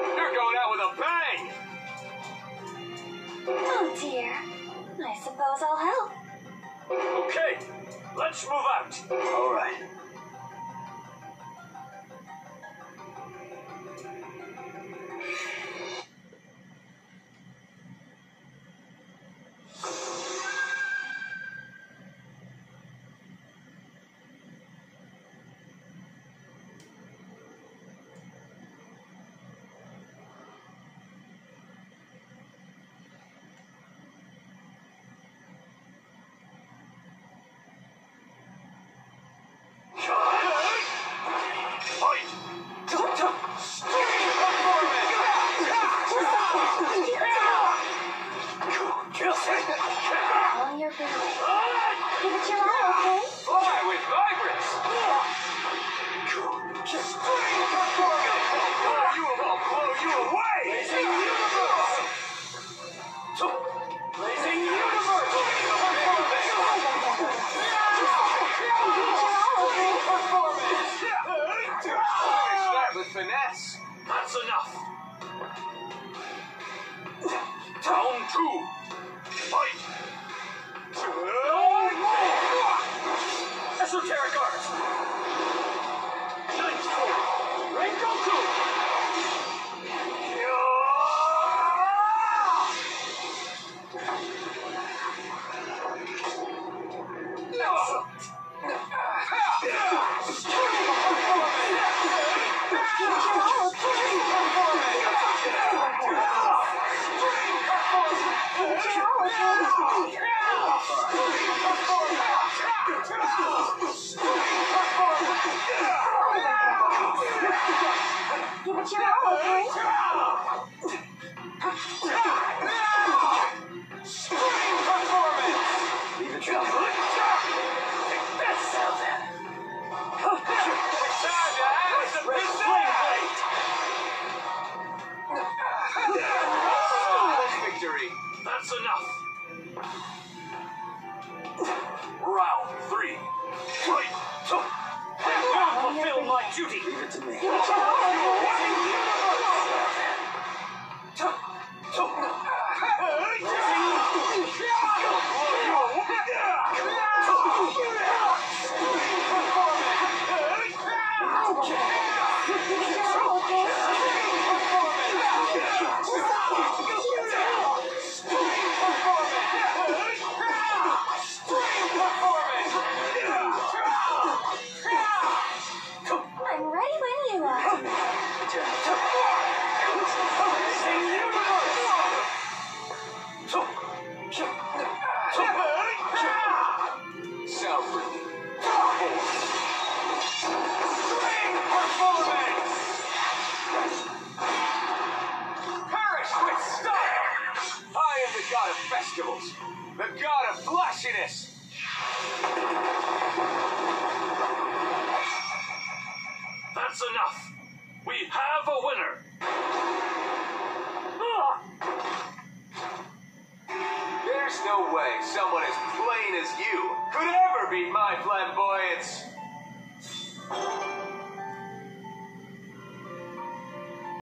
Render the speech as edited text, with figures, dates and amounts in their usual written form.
They're going out with a bang! Oh dear. I suppose I'll help. Okay, let's move out. All right. Finesse. That's enough. Down two. Fight. Esoteric Arts. Ninth form. Renko two. That's enough. Round three. Fight. I will fulfill my duty. Leave it to me. The god of flashiness! That's enough! We have a winner! There's no way someone as plain as you could ever beat my flamboyance!